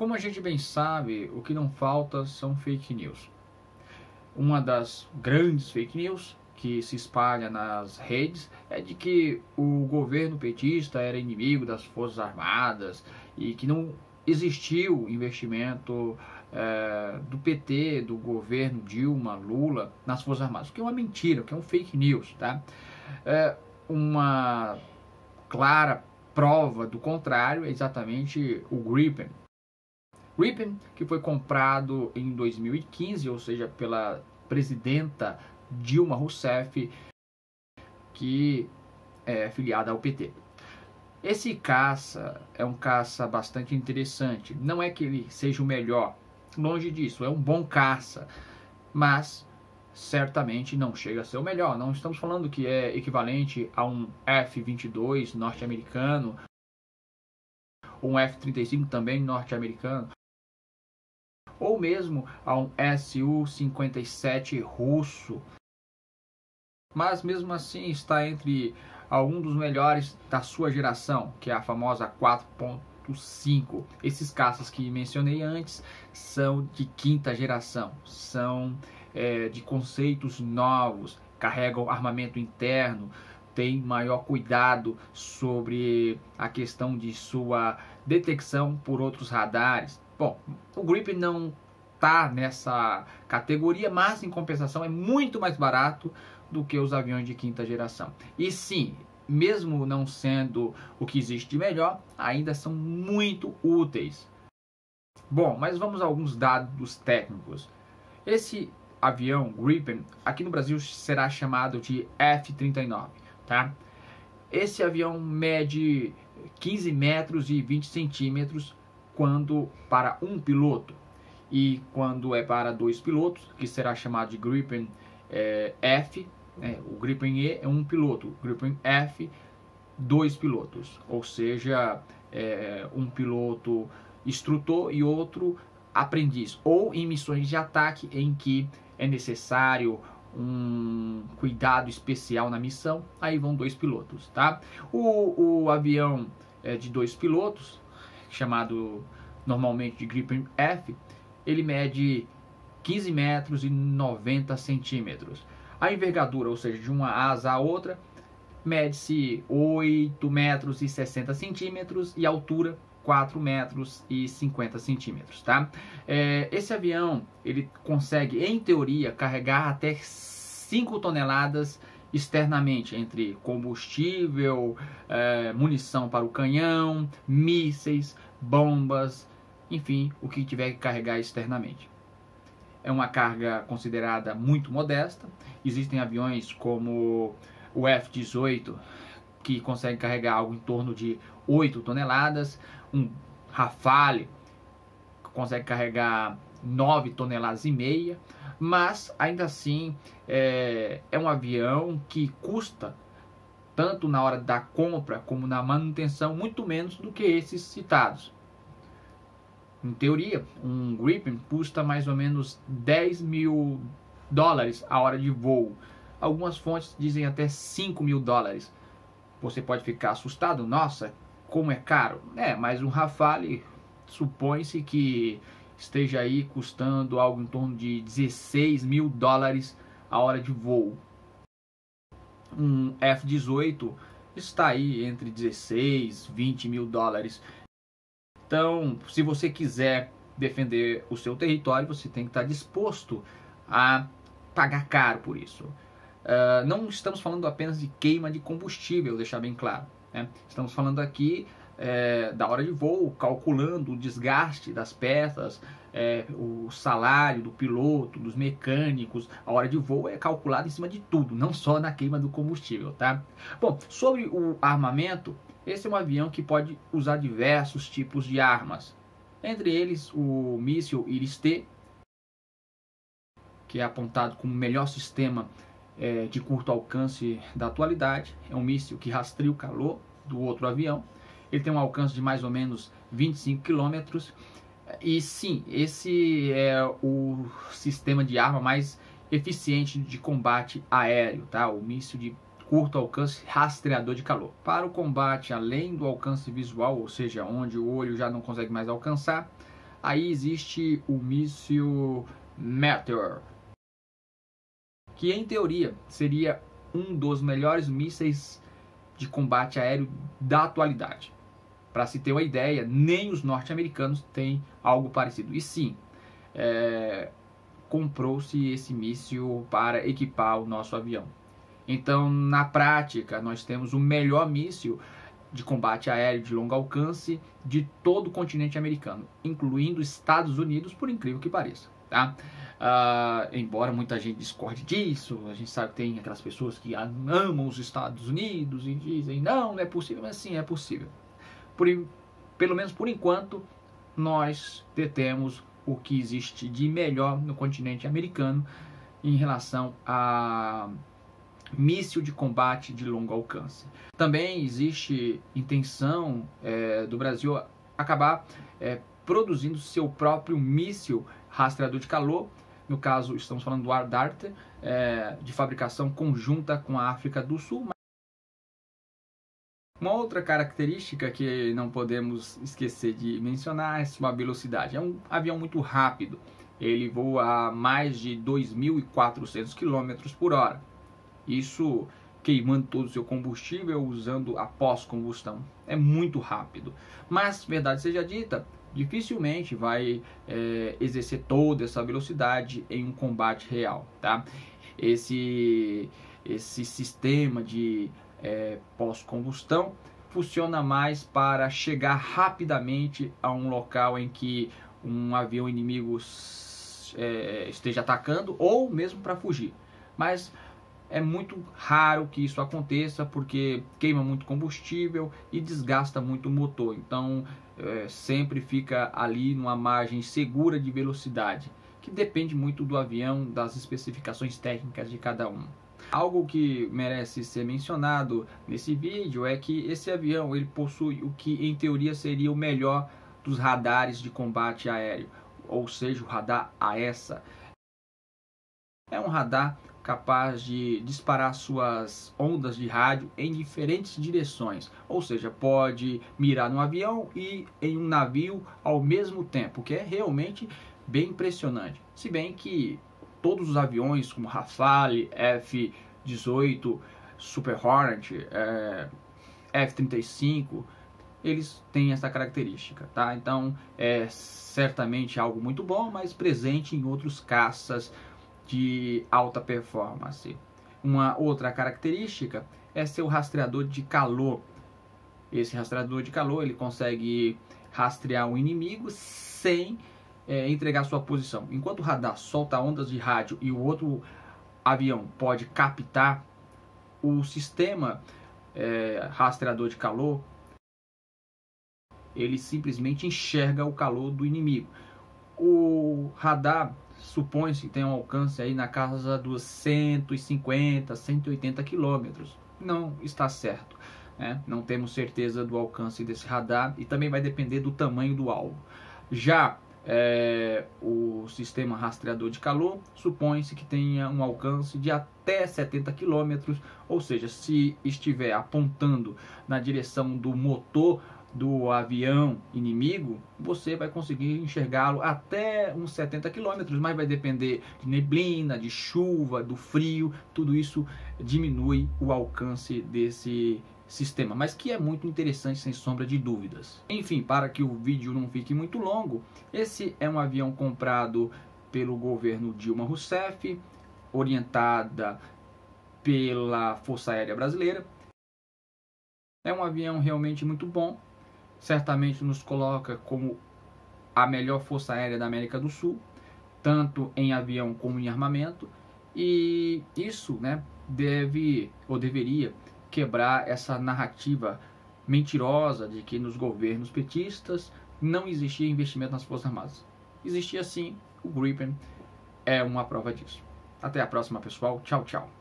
Como a gente bem sabe, o que não falta são fake news. Uma das grandes fake news que se espalha nas redes é de que o governo petista era inimigo das Forças Armadas e que não existiu investimento do PT, do governo Dilma, Lula, nas Forças Armadas, o que é uma mentira, o que é um fake news, tá? Uma clara prova do contrário é exatamente o Gripen. Gripen, que foi comprado em 2015, ou seja, pela presidenta Dilma Rousseff, que é filiada ao PT. Esse caça é um caça bastante interessante. Não é que ele seja o melhor, longe disso, é um bom caça, mas certamente não chega a ser o melhor. Não estamos falando que é equivalente a um F-22 norte-americano, ou um F-35 também norte-americano, ou mesmo a um SU-57 russo. Mas mesmo assim está entre algum dos melhores da sua geração, que é a famosa 4.5. Esses caças que mencionei antes são de quinta geração, são de conceitos novos, carregam armamento interno, têm maior cuidado sobre a questão de sua detecção por outros radares. Bom, o Gripen não está nessa categoria, mas em compensação é muito mais barato do que os aviões de quinta geração. E sim, mesmo não sendo o que existe de melhor, ainda são muito úteis. Bom, mas vamos a alguns dados técnicos. Esse avião Gripen, aqui no Brasil será chamado de F-39, tá? Esse avião mede 15 metros e 20 centímetros, quando para um piloto, e quando é para dois pilotos, que será chamado de Gripen F, né? O Gripen E é um piloto, Gripen F, dois pilotos, ou seja, um piloto instrutor e outro aprendiz, ou em missões de ataque em que é necessário um cuidado especial na missão, aí vão dois pilotos, tá? O avião de dois pilotos, chamado normalmente de Gripen F, ele mede 15 metros e 90 centímetros. A envergadura, ou seja, de uma asa à outra, mede-se 8 metros e 60 centímetros e a altura 4 metros e 50 centímetros, tá? Esse avião, ele consegue, em teoria, carregar até 5 toneladas externamente, entre combustível, munição para o canhão, mísseis, bombas, enfim, o que tiver que carregar externamente. É uma carga considerada muito modesta. Existem aviões como o F-18, que consegue carregar algo em torno de 8 toneladas, um Rafale consegue carregar 9 toneladas e meia, mas ainda assim é um avião que custa, tanto na hora da compra como na manutenção, muito menos do que esses citados. Em teoria, um Gripen custa mais ou menos $10.000 a hora de voo. Algumas fontes dizem até $5.000. Você pode ficar assustado, nossa, como é caro. Mas um Rafale supõe-se que esteja aí custando algo em torno de $16.000 a hora de voo. Um F-18 está aí entre $16.000 e $20.000. Então, se você quiser defender o seu território, você tem que estar disposto a pagar caro por isso. Não estamos falando apenas de queima de combustível, deixar bem claro, né? Estamos falando aqui da hora de voo, calculando o desgaste das peças, o salário do piloto, dos mecânicos. A hora de voo é calculada em cima de tudo, não só na queima do combustível, tá? Bom, sobre o armamento, esse é um avião que pode usar diversos tipos de armas, entre eles o míssil Iris-T, que é apontado como o melhor sistema de curto alcance da atualidade. É um míssil que rastreia o calor do outro avião. Ele tem um alcance de mais ou menos 25 quilômetros. E sim, esse é o sistema de arma mais eficiente de combate aéreo, tá? O míssil de curto alcance rastreador de calor. Para o combate além do alcance visual, ou seja, onde o olho já não consegue mais alcançar, aí existe o míssil Meteor, que em teoria seria um dos melhores mísseis de combate aéreo da atualidade. Para se ter uma ideia, nem os norte-americanos têm algo parecido. E sim, comprou-se esse míssil para equipar o nosso avião. Então, na prática, nós temos o melhor míssil de combate aéreo de longo alcance de todo o continente americano, incluindo Estados Unidos, por incrível que pareça. Tá? Embora muita gente discorde disso, a gente sabe que tem aquelas pessoas que amam os Estados Unidos e dizem, não, não é possível, mas sim, é possível. Pelo menos por enquanto, nós detemos o que existe de melhor no continente americano em relação a míssil de combate de longo alcance. Também existe intenção do Brasil acabar produzindo seu próprio míssil rastreador de calor. No caso, estamos falando do A-Darter, de fabricação conjunta com a África do Sul. Uma outra característica que não podemos esquecer de mencionar é sua velocidade. É um avião muito rápido, ele voa a mais de 2.400 km por hora. Isso queimando todo o seu combustível, usando a pós-combustão. É muito rápido. Mas, verdade seja dita, dificilmente vai exercer toda essa velocidade em um combate real. Tá? Esse sistema de pós-combustão funciona mais para chegar rapidamente a um local em que um avião inimigo esteja atacando, ou mesmo para fugir. Mas é muito raro que isso aconteça, porque queima muito combustível e desgasta muito o motor. Então sempre fica ali numa margem segura de velocidade, que depende muito do avião, das especificações técnicas de cada um. Algo que merece ser mencionado nesse vídeo é que esse avião ele possui o que em teoria seria o melhor dos radares de combate aéreo, ou seja, o radar AESA. É um radar capaz de disparar suas ondas de rádio em diferentes direções, ou seja, pode mirar no avião e em um navio ao mesmo tempo, que é realmente bem impressionante. Se bem que todos os aviões como Rafale, F-18, Super Hornet, F-35, eles têm essa característica, tá? Então é certamente algo muito bom, mas presente em outros caças de alta performance. Uma outra característica é seu rastreador de calor. Esse rastreador de calor ele consegue rastrear o inimigo sem entregar sua posição. Enquanto o radar solta ondas de rádio e o outro avião pode captar, o sistema rastreador de calor ele simplesmente enxerga o calor do inimigo. O radar supõe-se que tem um alcance aí na casa dos 150, 180 quilômetros. Não está certo, né? Não temos certeza do alcance desse radar e também vai depender do tamanho do alvo. Já o sistema rastreador de calor supõe-se que tenha um alcance de até 70 quilômetros, ou seja, se estiver apontando na direção do motor do avião inimigo, você vai conseguir enxergá-lo até uns 70 km, mas vai depender de neblina, de chuva, do frio, tudo isso diminui o alcance desse sistema, mas que é muito interessante, sem sombra de dúvidas. Enfim, para que o vídeo não fique muito longo, esse é um avião comprado pelo governo Dilma Rousseff, orientada pela Força Aérea Brasileira. É um avião realmente muito bom. Certamente nos coloca como a melhor força aérea da América do Sul, tanto em avião como em armamento, e isso, né, deve ou deveria quebrar essa narrativa mentirosa de que nos governos petistas não existia investimento nas Forças Armadas. Existia sim, o Gripen é uma prova disso. Até a próxima, pessoal. Tchau, tchau.